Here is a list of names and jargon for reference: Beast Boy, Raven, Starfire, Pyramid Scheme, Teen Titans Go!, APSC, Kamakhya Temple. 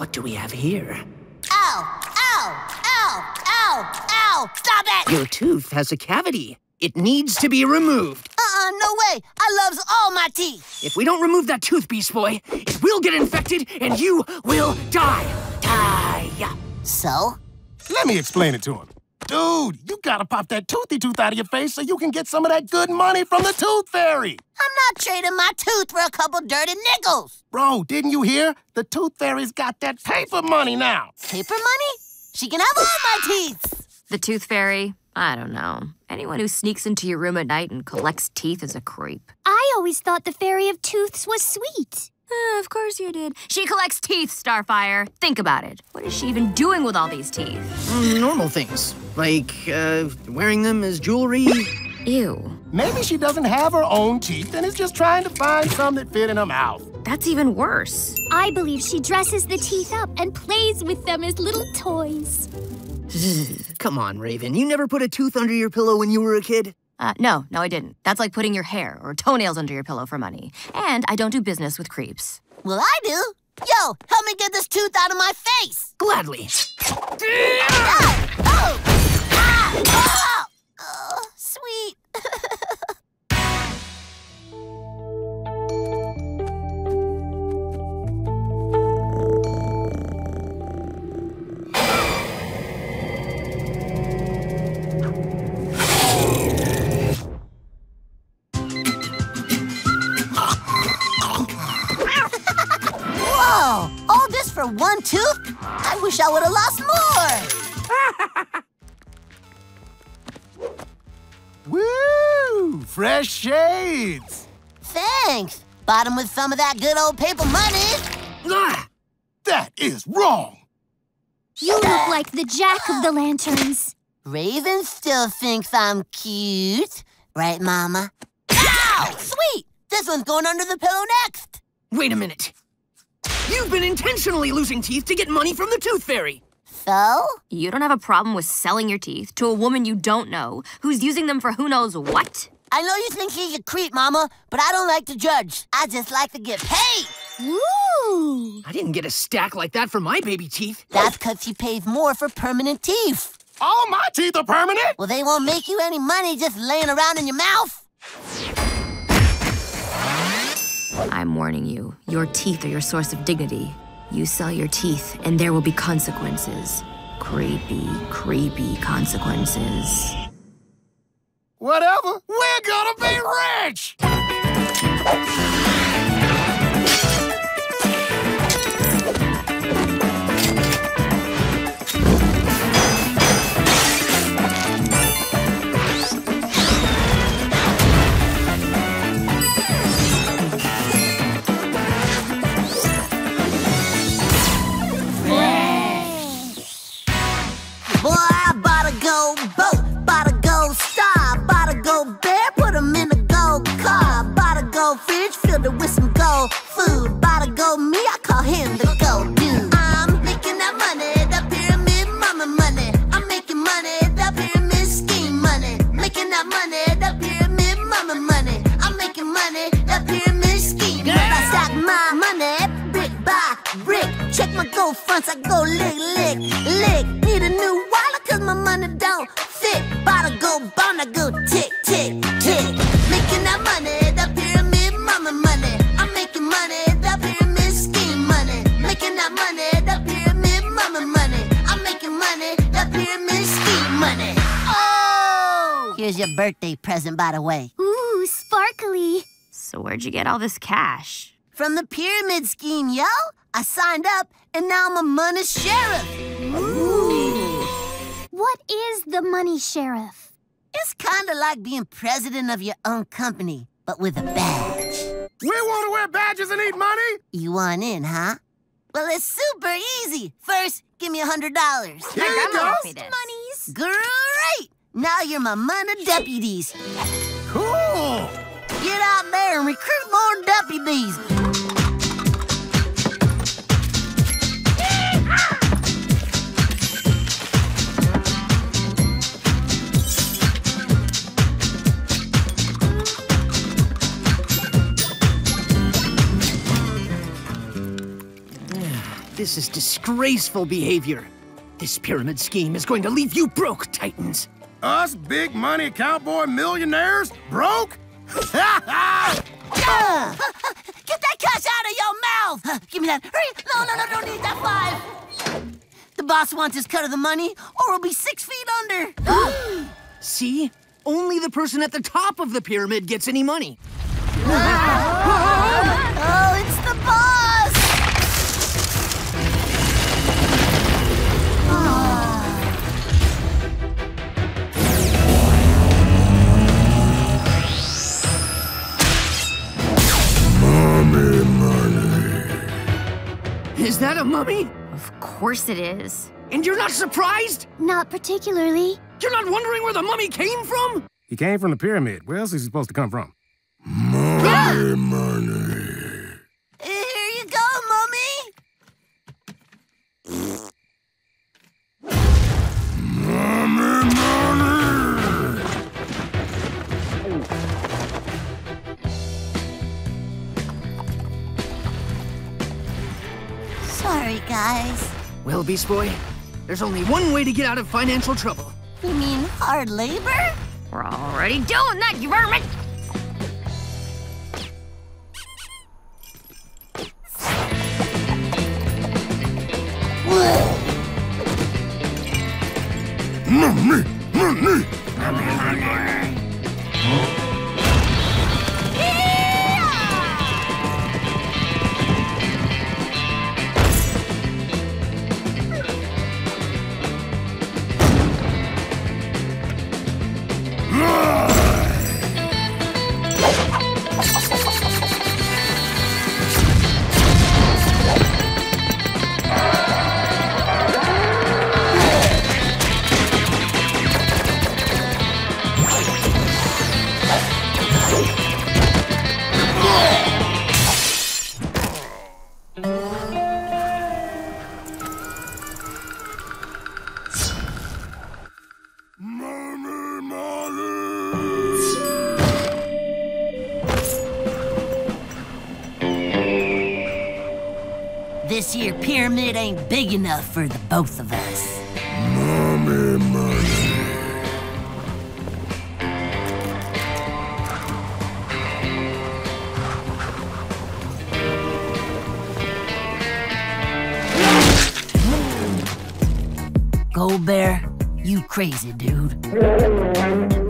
What do we have here? Ow! Ow! Ow! Ow! Ow! Stop it! Your tooth has a cavity. It needs to be removed. No way. I loves all my teeth. If we don't remove that tooth, Beast Boy, it will get infected and you will die. Die. So? Let me explain it to him. Dude, you gotta pop that toothy tooth out of your face so you can get some of that good money from the Tooth Fairy. I'm not trading my tooth for a couple dirty nickels. Bro, didn't you hear? The Tooth Fairy's got that paper money now. Paper money? She can have all my teeth. The Tooth Fairy? I don't know. Anyone who sneaks into your room at night and collects teeth is a creep. I always thought the Fairy of Tooths was sweet. Of course you did. She collects teeth, Starfire. Think about it. What is she even doing with all these teeth? Normal things. Like, wearing them as jewelry. Ew. Maybe she doesn't have her own teeth and is just trying to find some that fit in her mouth. That's even worse. I believe she dresses the teeth up and plays with them as little toys. Come on, Raven. You never put a tooth under your pillow when you were a kid? No, I didn't. That's like putting your hair or toenails under your pillow for money. And I don't do business with creeps. Well, I do. Yo, help me get this tooth out of my face. Gladly. Oh! Oh! Ah! Oh! Oh, sweet. All this for one tooth? I wish I would have lost more! Woo! Fresh shades! Thanks! Bottom with some of that good old paper money! That is wrong! You look like the Jack of the Lanterns. Raven still thinks I'm cute. Right, Mama? Ow! Sweet! This one's going under the pillow next! Wait a minute. You've been intentionally losing teeth to get money from the Tooth Fairy. So? You don't have a problem with selling your teeth to a woman you don't know who's using them for who knows what? I know you think she's a creep, Mama, but I don't like to judge. I just like to get paid. Ooh. I didn't get a stack like that for my baby teeth. That's because she pays more for permanent teeth. All my teeth are permanent? Well, they won't make you any money just laying around in your mouth. I'm warning you, your teeth are your source of dignity. You sell your teeth, and there will be consequences. Creepy, creepy consequences. Whatever, we're gonna be rich! With some gold food, buy the gold me, I call him the gold dude. I'm making that money, that pyramid mama money. I'm making money, that pyramid scheme money. Making that money, that pyramid mama money. I'm making money, that pyramid scheme money. I stack my money, brick by brick. Check my gold fronts, I go lick, lick, lick. Need a new wallet cause my money don't fit. Buy the gold bond, I go tick, tick, tick. Making that money, that pyramid money. I'm making money, the pyramid scheme money. Making that money, the pyramid mama money. I'm making money, the pyramid scheme money. Oh! Here's your birthday present, by the way. Ooh, sparkly. So where'd you get all this cash? From the pyramid scheme, yo. I signed up, and now I'm a money sheriff. Ooh. What is the money sheriff? It's kind of like being president of your own company, but with a badge. We want to wear badges and eat money? You want in, huh? Well, it's super easy. First, give me $100. Here you go. Monies. Great. Now you're my money deputies. Cool. Get out there and recruit more deputies. This is disgraceful behavior. This pyramid scheme is going to leave you broke, Titans. Us big money cowboy millionaires? Broke? Ha ha! Get that cuss out of your mouth! Give me that. Hurry! No, don't need that 5. The boss wants his cut of the money, or we'll be 6 feet under. See? Only the person at the top of the pyramid gets any money. Oh, it's the boss! Mummy money. Is that a mummy? Of course it is. And you're not surprised? Not particularly. You're not wondering where the mummy came from? He came from the pyramid. Where else is he supposed to come from? Mummy money. Here you go, mummy. Mummy money. Sorry, guys. Well, Beast Boy, there's only one way to get out of financial trouble. You mean hard labor? We're already doing that, you vermin! Mummy! Mummy! This here pyramid ain't big enough for the both of us. Mummy money. Gold Bear, you crazy dude.